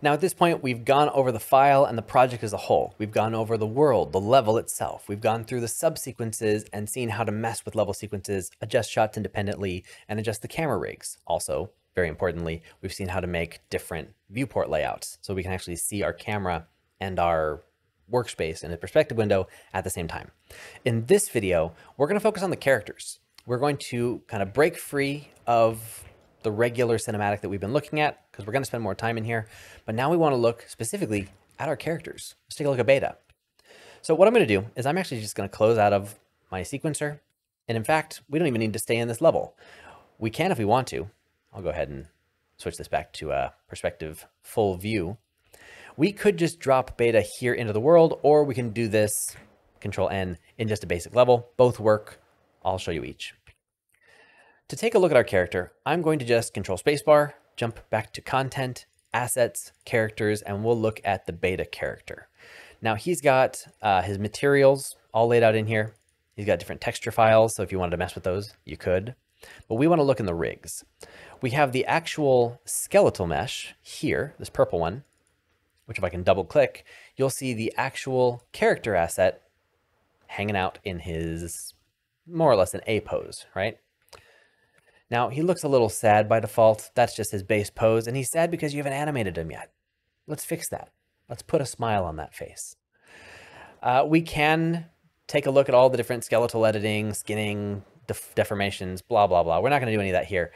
Now at this point, we've gone over the file and the project as a whole. We've gone over the world, the level itself. We've gone through the subsequences and seen how to mess with level sequences, adjust shots independently, and adjust the camera rigs. Also, very importantly, we've seen how to make different viewport layouts so we can actually see our camera and our workspace in a perspective window at the same time. In this video, we're going to focus on the characters. We're going to kind of break free of the regular cinematic that we've been looking at because we're going to spend more time in here. But now we want to look specifically at our characters. Let's take a look at Beta. So what I'm going to do is I'm actually just going to close out of my sequencer. And in fact, we don't even need to stay in this level. We can if we want to. I'll go ahead and switch this back to a perspective full view. We could just drop Beta here into the world, or we can do this Control-N in just a basic level. Both work. I'll show you each. To take a look at our character, I'm going to just control spacebar, jump back to content, assets, characters, and we'll look at the Beta character. Now he's got his materials all laid out in here. He's got different texture files, so if you wanted to mess with those, you could. But we want to look in the rigs. We have the actual skeletal mesh here, this purple one, which if I can double click, you'll see the actual character asset hanging out in his more or less an A pose, right? Now he looks a little sad by default. That's just his base pose. And he's sad because you haven't animated him yet. Let's fix that. Let's put a smile on that face. We can take a look at all the different skeletal editing, skinning, deformations, blah, blah, blah. We're not going to do any of that here.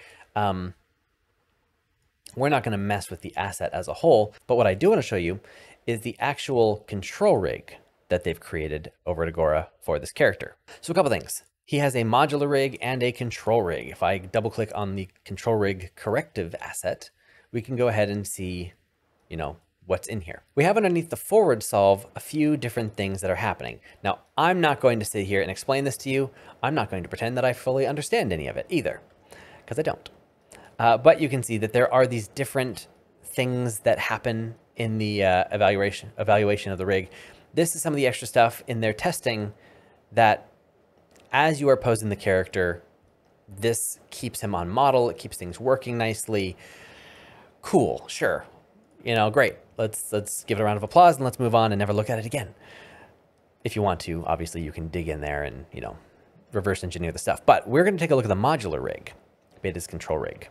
We're not going to mess with the asset as a whole, but what I do want to show you is the actual control rig that they've created over at Agora for this character. So a couple things. He has a modular rig and a control rig. If I double click on the control rig corrective asset, we can go ahead and see, you know, what's in here. We have underneath the forward solve a few different things that are happening. Now, I'm not going to sit here and explain this to you. I'm not going to pretend that I fully understand any of it either, because I don't. But you can see that there are these different things that happen in the evaluation of the rig. This is some of the extra stuff in their testing that as you are posing the character, this keeps him on model. It keeps things working nicely. Cool, sure. You know, great. Let's give it a round of applause and let's move on and never look at it again. If you want to, obviously you can dig in there and, you know, reverse engineer the stuff. But we're going to take a look at the modular rig, Beta's control rig.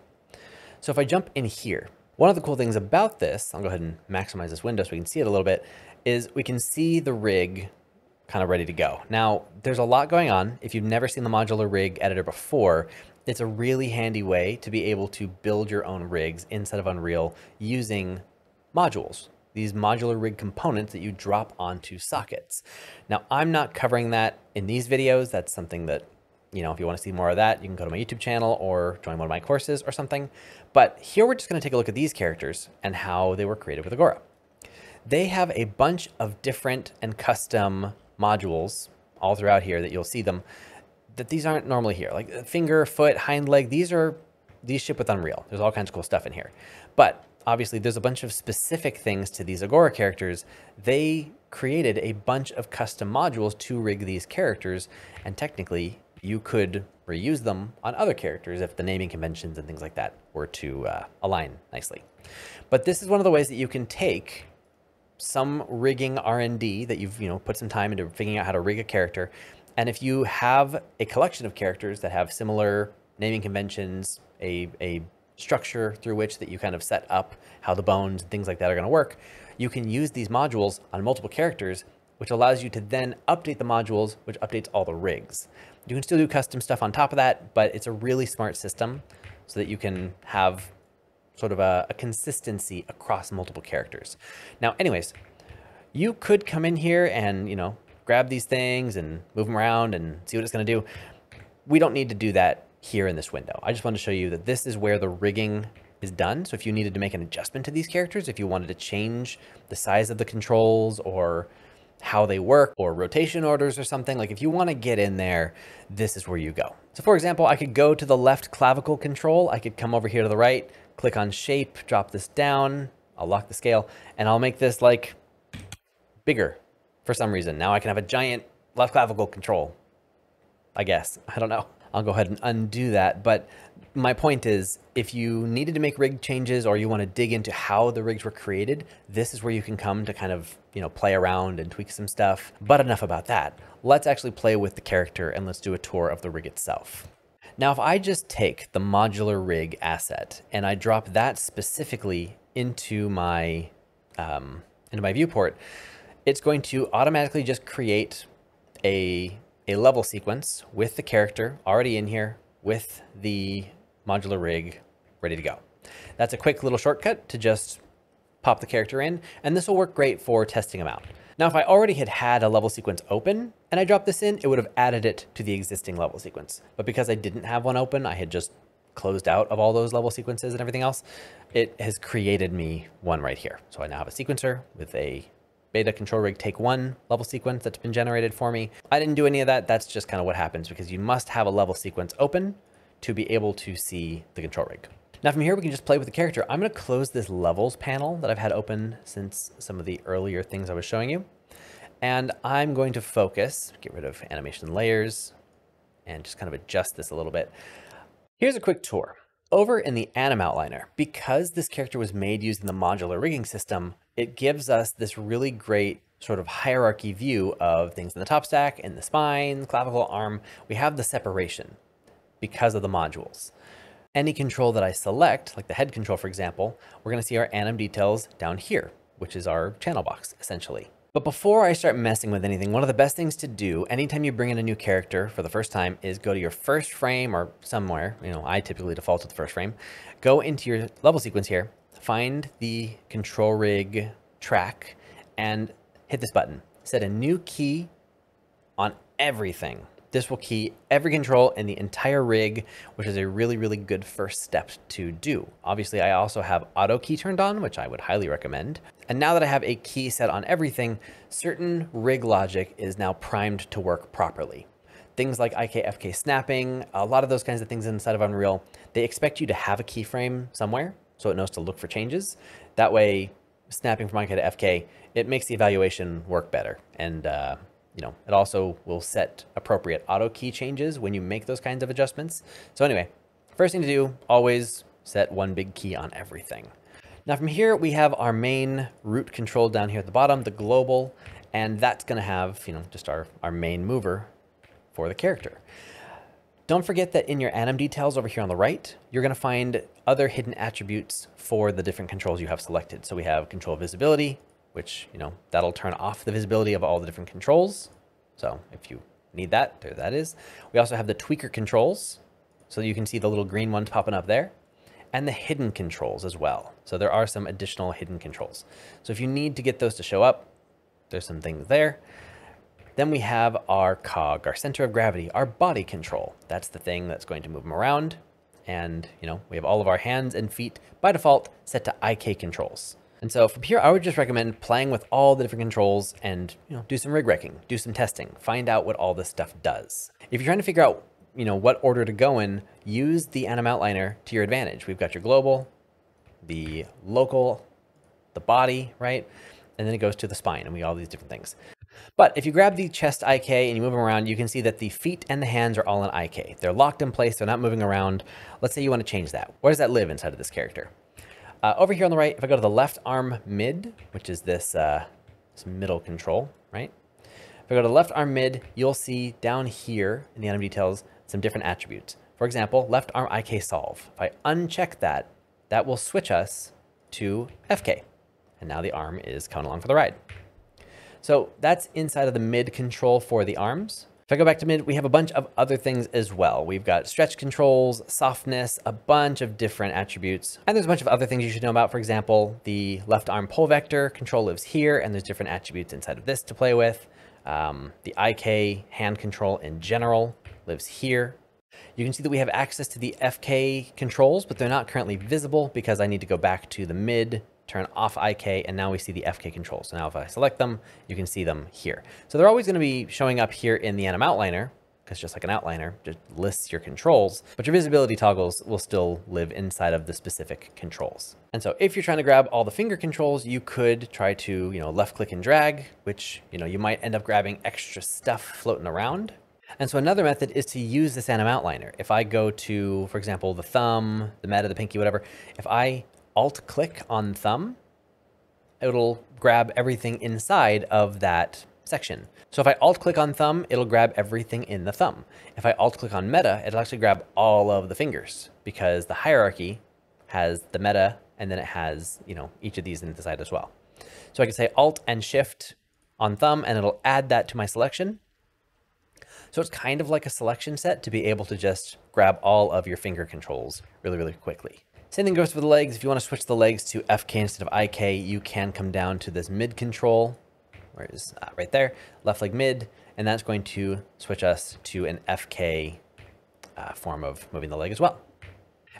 So if I jump in here, one of the cool things about this, I'll go ahead and maximize this window so we can see it a little bit, is we can see the rig kind of ready to go. Now, there's a lot going on. If you've never seen the modular rig editor before, it's a really handy way to be able to build your own rigs inside of Unreal using modules, these modular rig components that you drop onto sockets. Now, I'm not covering that in these videos. That's something that, you know, if you want to see more of that, you can go to my YouTube channel or join one of my courses or something. But here we're just going to take a look at these characters and how they were created with Agora. They have a bunch of different and custom modules all throughout here that you'll see them, that these aren't normally here. Like finger, foot, hind leg, these ship with Unreal. There's all kinds of cool stuff in here. But obviously there's a bunch of specific things to these Agora characters. They created a bunch of custom modules to rig these characters, and technically you could reuse them on other characters if the naming conventions and things like that were to align nicely. But this is one of the ways that you can take some rigging R&D that you've, you know, put some time into figuring out how to rig a character. And if you have a collection of characters that have similar naming conventions, a structure through which that you kind of set up how the bones and things like that are going to work, you can use these modules on multiple characters, which allows you to then update the modules, which updates all the rigs. You can still do custom stuff on top of that, but it's a really smart system so that you can have sort of a consistency across multiple characters. Now, anyways, you could come in here and, you know, grab these things and move them around and see what it's going to do. We don't need to do that here in this window. I just want to show you that this is where the rigging is done. So if you needed to make an adjustment to these characters, if you wanted to change the size of the controls or how they work or rotation orders or something, like if you want to get in there, this is where you go. So for example, I could go to the left clavicle control. I could come over here to the right, click on shape, drop this down. I'll lock the scale and I'll make this like bigger for some reason. Now I can have a giant left clavicle control, I guess. I don't know. I'll go ahead and undo that. But my point is, if you needed to make rig changes or you want to dig into how the rigs were created, this is where you can come to kind of, you know, play around and tweak some stuff. But enough about that. Let's actually play with the character and let's do a tour of the rig itself. Now, if I just take the modular rig asset and I drop that specifically into my viewport, it's going to automatically just create a level sequence with the character already in here with the modular rig ready to go. That's a quick little shortcut to just pop the character in, and this will work great for testing them out. Now, if I already had a level sequence open and I dropped this in, it would have added it to the existing level sequence. But because I didn't have one open, I had just closed out of all those level sequences and everything else, it has created me one right here. So I now have a sequencer with a Beta control rig take one level sequence that's been generated for me. I didn't do any of that. That's just kind of what happens because you must have a level sequence open to be able to see the control rig. Now from here, we can just play with the character. I'm going to close this levels panel that I've had open since some of the earlier things I was showing you. And I'm going to focus, get rid of animation layers and just kind of adjust this a little bit. Here's a quick tour. Over in the Anim Outliner, because this character was made using the modular rigging system, it gives us this really great sort of hierarchy view of things in the top stack, in the spine, clavicle, arm. We have the separation because of the modules. Any control that I select, like the head control, for example, we're going to see our anim details down here, which is our channel box, essentially. But before I start messing with anything, one of the best things to do anytime you bring in a new character for the first time is go to your first frame or somewhere, you know, I typically default to the first frame, go into your level sequence here, find the control rig track and hit this button, set a new key on everything. This will key every control in the entire rig, which is a really, really good first step to do. Obviously, I also have auto key turned on, which I would highly recommend. And now that I have a key set on everything, certain rig logic is now primed to work properly. Things like IKFK snapping, a lot of those kinds of things inside of Unreal, they expect you to have a keyframe somewhere so it knows to look for changes. That way, snapping from IK to FK, it makes the evaluation work better. And, you know, it also will set appropriate auto key changes when you make those kinds of adjustments. So anyway, first thing to do, always set one big key on everything. Now from here, we have our main root control down here at the bottom, the global, and that's going to have, you know, just our main mover for the character. Don't forget that in your anim details over here on the right, you're going to find other hidden attributes for the different controls you have selected. So we have control visibility, which, you know, that'll turn off the visibility of all the different controls. So if you need that, there that is. We also have the tweaker controls. So you can see the little green ones popping up there and the hidden controls as well. So there are some additional hidden controls. So if you need to get those to show up, there's some things there. Then we have our cog, our center of gravity, our body control. That's the thing that's going to move them around. And, you know, we have all of our hands and feet by default set to IK controls. And so from here, I would just recommend playing with all the different controls and, you know, do some rig wrecking, do some testing, find out what all this stuff does. If you're trying to figure out, you know, what order to go in, use the Anim Outliner to your advantage. We've got your global, the local, the body, right? And then it goes to the spine and we all these different things. But if you grab the chest IK and you move them around, you can see that the feet and the hands are all in IK. They're locked in place. They're not moving around. Let's say you want to change that. Where does that live inside of this character? Over here on the right, if I go to the left arm mid, which is this middle control, right? If I go to the left arm mid, you'll see down here in the anim details, some different attributes. For example, left arm IK solve. If I uncheck that, that will switch us to FK. And now the arm is coming along for the ride. So that's inside of the mid control for the arms. If I go back to mid, we have a bunch of other things as well. We've got stretch controls, softness, a bunch of different attributes. And there's a bunch of other things you should know about. For example, the left arm pole vector control lives here, and there's different attributes inside of this to play with. The IK hand control in general lives here. You can see that we have access to the FK controls, but they're not currently visible because I need to go back to the mid, turn off IK, and now we see the FK controls. So now if I select them, you can see them here. So they're always going to be showing up here in the Anim Outliner, because just like an outliner, just lists your controls, but your visibility toggles will still live inside of the specific controls. And so if you're trying to grab all the finger controls, you could try to, you know, left click and drag, which, you know, you might end up grabbing extra stuff floating around. And so another method is to use this anim outliner. If I go to, for example, the thumb, the meta, the pinky, whatever, if I alt click on thumb, it'll grab everything inside of that section. So if I alt click on thumb, it'll grab everything in the thumb. If I alt click on meta, it'll actually grab all of the fingers because the hierarchy has the meta and then it has, you know, each of these inside as well. So I can say alt and shift on thumb and it'll add that to my selection. So it's kind of like a selection set to be able to just grab all of your finger controls really, really quickly. Same thing goes for the legs. If you want to switch the legs to FK instead of IK, you can come down to this mid control, where it is right there, left leg mid, and that's going to switch us to an FK form of moving the leg as well.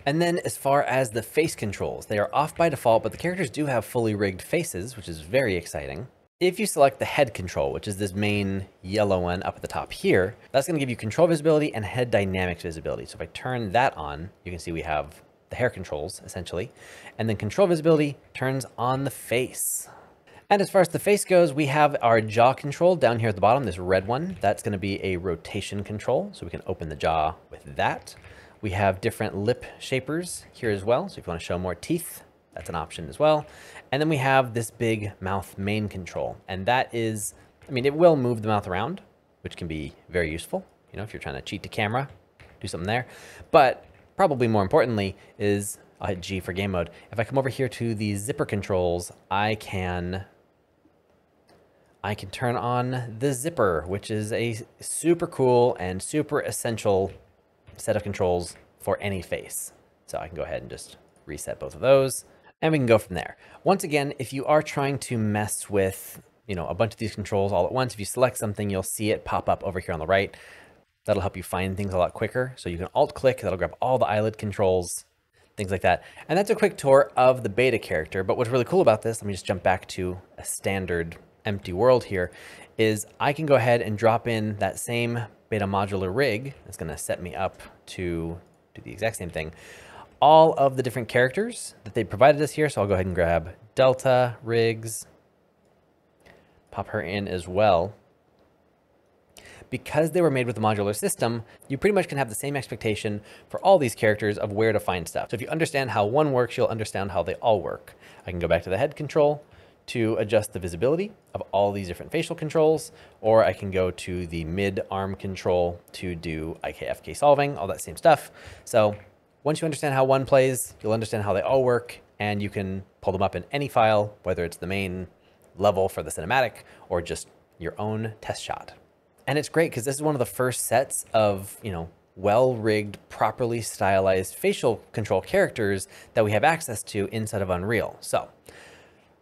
And then as far as the face controls, they are off by default, but the characters do have fully rigged faces, which is very exciting. If you select the head control, which is this main yellow one up at the top here, that's going to give you control visibility and head dynamics visibility. So if I turn that on, you can see we have the hair controls essentially, and then control visibility turns on the face. And as far as the face goes, we have our jaw control down here at the bottom, this red one, that's going to be a rotation control. So we can open the jaw with that. We have different lip shapers here as well. So if you want to show more teeth, that's an option as well. And then we have this big mouth main control. And that is, I mean, it will move the mouth around, which can be very useful. You know, if you're trying to cheat the camera, do something there. But probably more importantly is, I'll hit G for game mode. If I come over here to the zipper controls, I can turn on the zipper, which is a super cool and super essential set of controls for any face. So I can go ahead and just reset both of those. And we can go from there. Once again, if you are trying to mess with, you know, a bunch of these controls all at once, if you select something, you'll see it pop up over here on the right. That'll help you find things a lot quicker. So you can alt click, that'll grab all the eyelid controls, things like that. And that's a quick tour of the beta character. But what's really cool about this, let me just jump back to a standard empty world here, is I can go ahead and drop in that same beta modular rig. That's going to set me up to do the exact same thing. All of the different characters that they provided us here. So I'll go ahead and grab Delta rigs, pop her in as well. Because they were made with the modular system, you pretty much can have the same expectation for all these characters of where to find stuff. So if you understand how one works, you'll understand how they all work. I can go back to the head control to adjust the visibility of all these different facial controls, or I can go to the mid arm control to do IKFK solving, all that same stuff. So once you understand how one plays, you'll understand how they all work, and you can pull them up in any file, whether it's the main level for the cinematic or just your own test shot. And it's great because this is one of the first sets of, you know, well-rigged, properly stylized facial control characters that we have access to inside of Unreal. So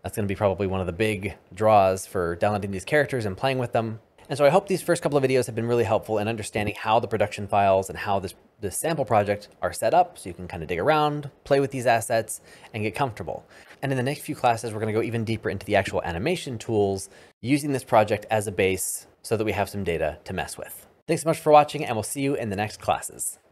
that's going to be probably one of the big draws for downloading these characters and playing with them. And so I hope these first couple of videos have been really helpful in understanding how the production files and how this sample project are set up, so you can kind of dig around, play with these assets, and get comfortable. And in the next few classes, we're going to go even deeper into the actual animation tools using this project as a base so that we have some data to mess with. Thanks so much for watching, and we'll see you in the next classes.